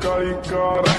Kalikara,